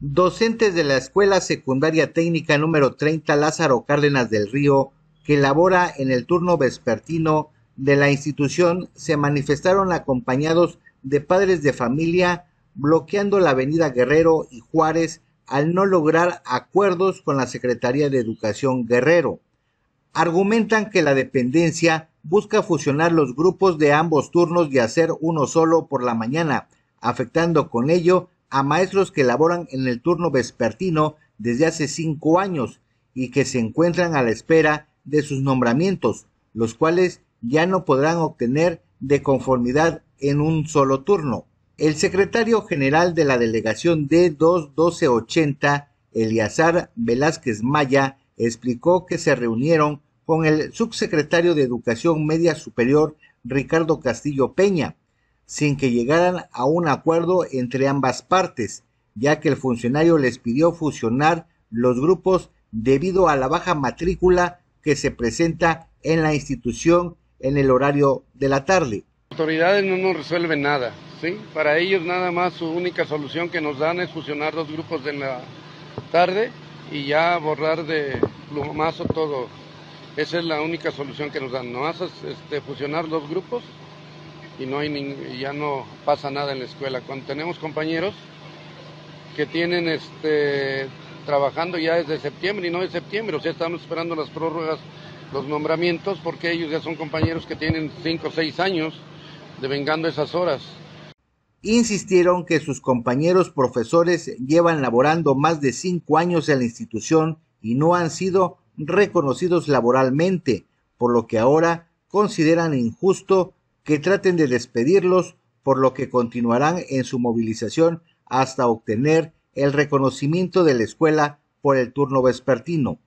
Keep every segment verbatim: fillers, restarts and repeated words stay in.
Docentes de la Escuela Secundaria Técnica número treinta Lázaro Cárdenas del Río, que labora en el turno vespertino de la institución, se manifestaron acompañados de padres de familia, bloqueando la avenida Guerrero y Juárez al no lograr acuerdos con la Secretaría de Educación Guerrero. Argumentan que la dependencia busca fusionar los grupos de ambos turnos y hacer uno solo por la mañana, afectando con ello a maestros que laboran en el turno vespertino desde hace cinco años y que se encuentran a la espera de sus nombramientos, los cuales ya no podrán obtener de conformidad en un solo turno. El secretario general de la Delegación D dos doce ochenta, Eliazar Velázquez Maya, explicó que se reunieron con el subsecretario de Educación Media Superior, Ricardo Castillo Peña, sin que llegaran a un acuerdo entre ambas partes, ya que el funcionario les pidió fusionar los grupos debido a la baja matrícula que se presenta en la institución en el horario de la tarde. Las autoridades no nos resuelven nada, ¿sí? Para ellos nada más su única solución que nos dan es fusionar dos grupos en la tarde y ya borrar de plumazo todo. Esa es la única solución que nos dan, no haces este, fusionar dos grupos. Y no hay ni, ya no pasa nada en la escuela. Cuando tenemos compañeros que tienen este trabajando ya desde septiembre y no de septiembre, o sea, estamos esperando las prórrogas, los nombramientos, porque ellos ya son compañeros que tienen cinco o seis años devengando esas horas. Insistieron que sus compañeros profesores llevan laborando más de cinco años en la institución y no han sido reconocidos laboralmente, por lo que ahora consideran injusto que traten de despedirlos, por lo que continuarán en su movilización hasta obtener el reconocimiento de la escuela por el turno vespertino.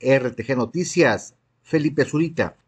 R T G Noticias, Felipe Zurita.